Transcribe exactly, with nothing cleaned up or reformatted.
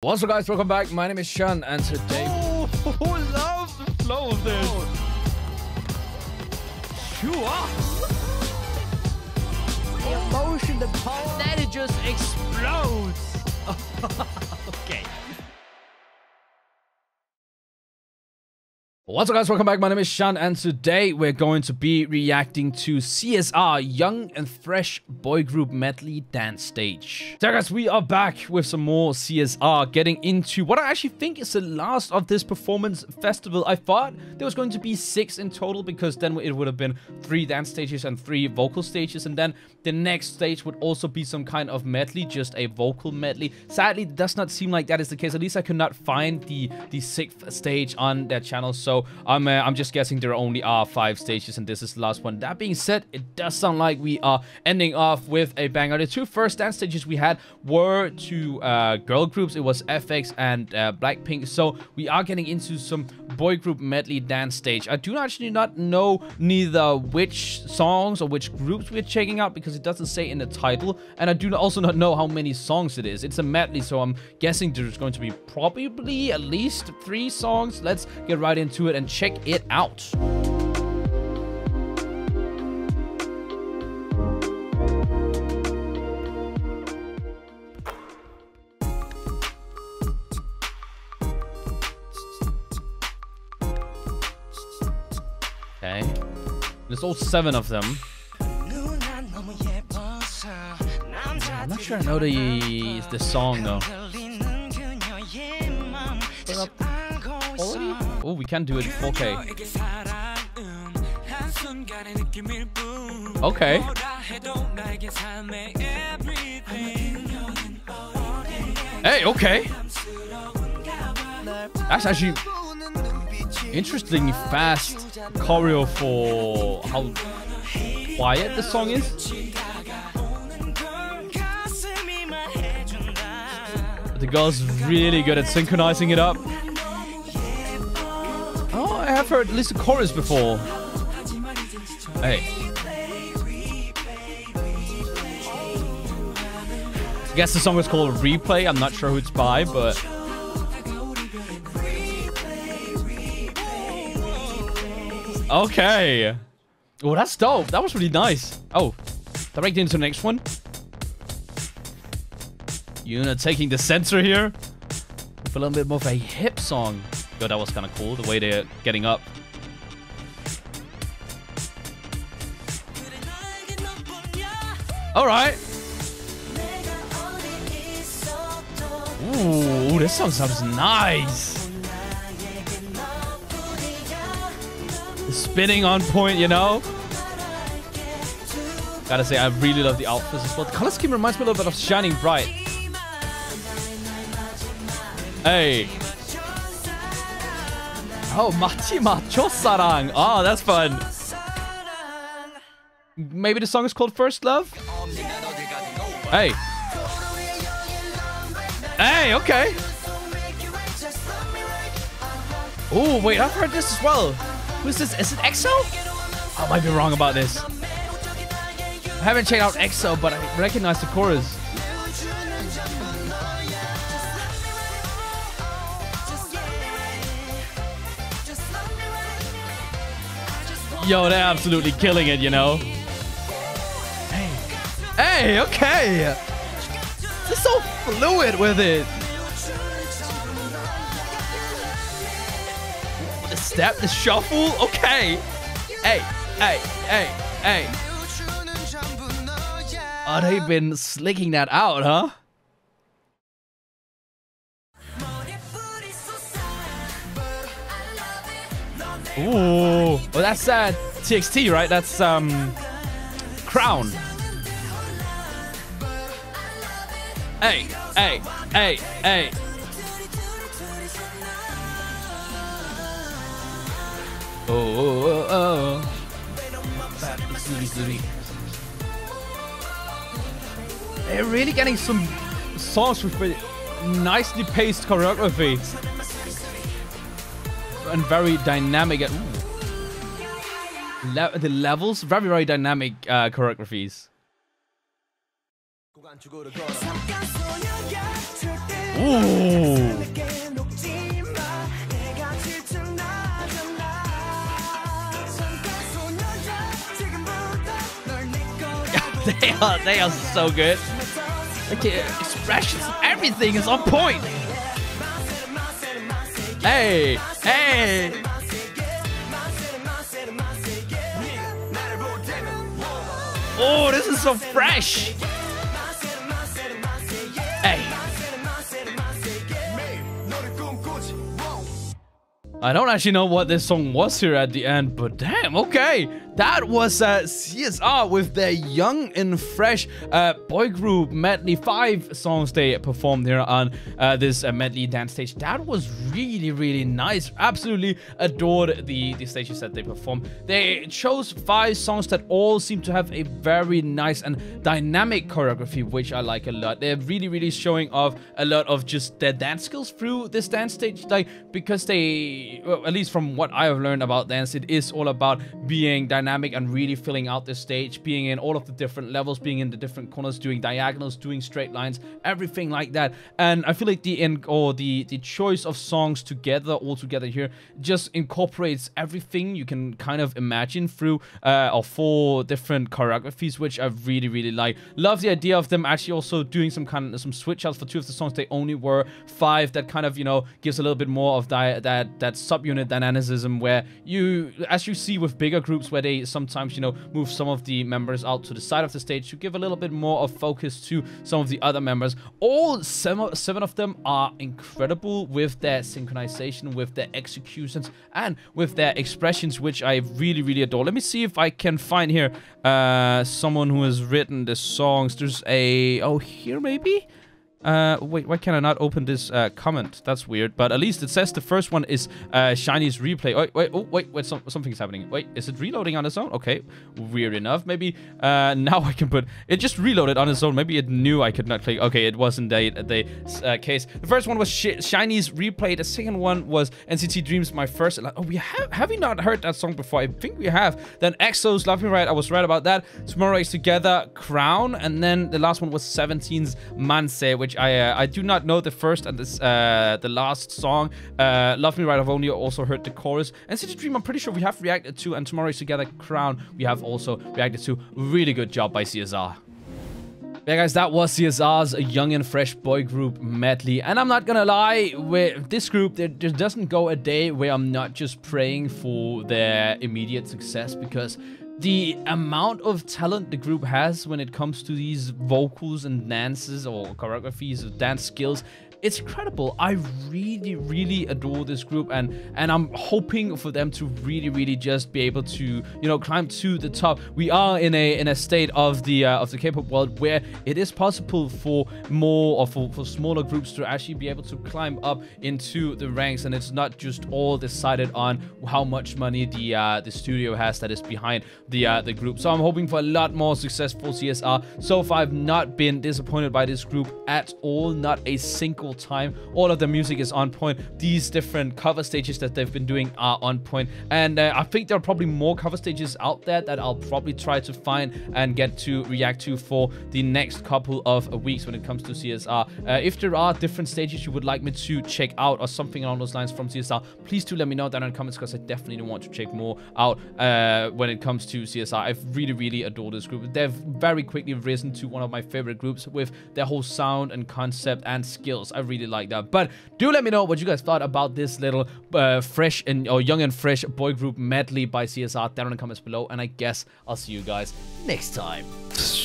What's up guys, welcome back. My name is Sean and today... Oh, who loves the flow of this? Sure. The emotion, the power. That it just explodes. Okay. What's up guys, welcome back. My name is Sean and today we're going to be reacting to C S R Young and Fresh Boy Group Medley Dance Stage. So guys, we are back with some more C S R, getting into what I actually think is the last of this performance festival. I thought there was going to be six in total because then it would have been three dance stages and three vocal stages, and then the next stage would also be some kind of medley, just a vocal medley. Sadly, it does not seem like that is the case. At least I could not find the, the sixth stage on their channel, so So I'm, uh, I'm just guessing there only are five stages and this is the last one. That being said, it does sound like we are ending off with a banger. The two first dance stages we had were two uh, girl groups. It was F X and uh, Blackpink. So we are getting into some boy group medley dance stage. I do actually not know neither which songs or which groups we're checking out because it doesn't say in the title. And I do also not know how many songs it is. It's a medley, so I'm guessing there's going to be probably at least three songs. Let's get right into it. it and check it out. Okay. There's all seven of them. I'm not sure I know the, the song though. Oh, we can do it in four K. Okay. Hey, okay. That's actually interesting fast choreo for how quiet the song is. The girl's really good at synchronizing it up. I've heard at least the chorus before. Hey. I guess the song is called Replay. I'm not sure who it's by, but... Okay. Oh, that's dope. That was really nice. Oh. Direct into the next one. You're not taking the center here. With a little bit more of a hip song. Yo, that was kind of cool, the way they're getting up. All right. Ooh, this song sounds nice. The spinning on point, you know? Gotta say, I really love the outfits as well. The color scheme reminds me a little bit of Shining Bright. Hey. Oh, Machima Chosarang. Oh, that's fun. Maybe the song is called First Love? Hey. Hey, okay. Oh, wait, I've heard this as well. Who is this? Is it EXO? I might be wrong about this. I haven't checked out EXO, but I recognize the chorus. Yo, they're absolutely killing it, you know? Hey. Hey, okay. They're so fluid with it. The step, the shuffle, okay. Hey, hey, hey, hey. Oh, they've been slicking that out, huh? Ooh, well that's uh, T X T, right? That's um, Crown. Hey, hey, hey, hey. Oh, oh, oh, oh. They're really getting some songs with nicely paced choreography. And very dynamic. Le the levels, very very dynamic uh, choreographies. Ooh. They are, they are so good. Okay, expressions, everything is on point. Hey, hey. Oh, this is so fresh. Hey. I don't actually know what this song was here at the end, but damn, okay. That was uh, C S R with their Young and Fresh uh, boy group medley. Five songs they performed here on uh, this uh, medley dance stage. That was really, really nice. Absolutely adored the, the stages that they performed. They chose five songs that all seem to have a very nice and dynamic choreography, which I like a lot. They're really, really showing off a lot of just their dance skills through this dance stage. Like, because they... Well, at least from what I have learned about dance, it is all about being dynamic and really filling out the stage, being in all of the different levels, being in the different corners, doing diagonals, doing straight lines, everything like that. And I feel like the in or the the choice of songs together, all together here, just incorporates everything you can kind of imagine through uh, or four different choreographies, which I really, really like. Love the idea of them actually also doing some kind of some switch outs for two of the songs. They only were five. That kind of, you know, gives a little bit more of that that that subunit dynamicism, where you, as you see with bigger groups, where they sometimes, you know, move some of the members out to the side of the stage to give a little bit more of focus to some of the other members. All seven, seven of them are incredible with their synchronization, with their executions, and with their expressions, which I really, really adore. Let me see if I can find here uh, someone who has written the songs. There's a, oh, here maybe? Uh, wait, why can I not open this uh, comment? That's weird, but at least it says the first one is uh, Shiny's Replay. Wait, wait, oh, wait, wait, so something's happening. Wait, is it reloading on its own? Okay, weird enough. Maybe uh, now I can put... It just reloaded on its own. Maybe it knew I could not click. Okay, it wasn't the, the uh, case. The first one was Sh Shiny's Replay. The second one was N C T Dream's My First... Oh, we have... Have we not heard that song before? I think we have. Then EXO's Love Me Right. I was right about that. Tomorrow X Together, Crown. And then the last one was seventeen's Manse, which... Which I uh, I do not know the first and this uh, the last song. Uh, Love Me Right, I've only also heard the chorus. And N C T Dream, I'm pretty sure we have reacted to, and Tomorrow X Together, Crown, we have also reacted to. Really good job by C S R. Yeah, guys, that was C S R's Young and Fresh boy group medley. And I'm not gonna lie, with this group, there just doesn't go a day where I'm not just praying for their immediate success, because the amount of talent the group has when it comes to these vocals and dances or choreographies or dance skills, it's incredible. I really, really adore this group, and and I'm hoping for them to really, really just be able to, you know, climb to the top. We are in a in a state of the uh, of the K-pop world where it is possible for more or for, for smaller groups to actually be able to climb up into the ranks, and it's not just all decided on how much money the uh, the studio has that is behind the uh, the group. So I'm hoping for a lot more successful C S R. So far, I've not been disappointed by this group at all. Not a single time. All of the music is on point. These different cover stages that they've been doing are on point. And uh, I think there are probably more cover stages out there that I'll probably try to find and get to react to for the next couple of weeks when it comes to C S R. Uh, if there are different stages you would like me to check out or something along those lines from C S R, please do let me know down in the comments, because I definitely want to check more out uh, when it comes to C S R. I've really, really adored this group. They've very quickly risen to one of my favorite groups with their whole sound and concept and skills. I really like that. But do let me know what you guys thought about this little uh, fresh and or young and fresh boy group medley by C S R down in the comments below. And I guess I'll see you guys next time.